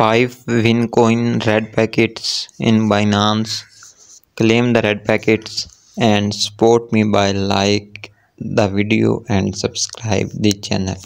5 Wincoin red packets in Binance. Claim the red packets and support me by like the video and subscribe the channel.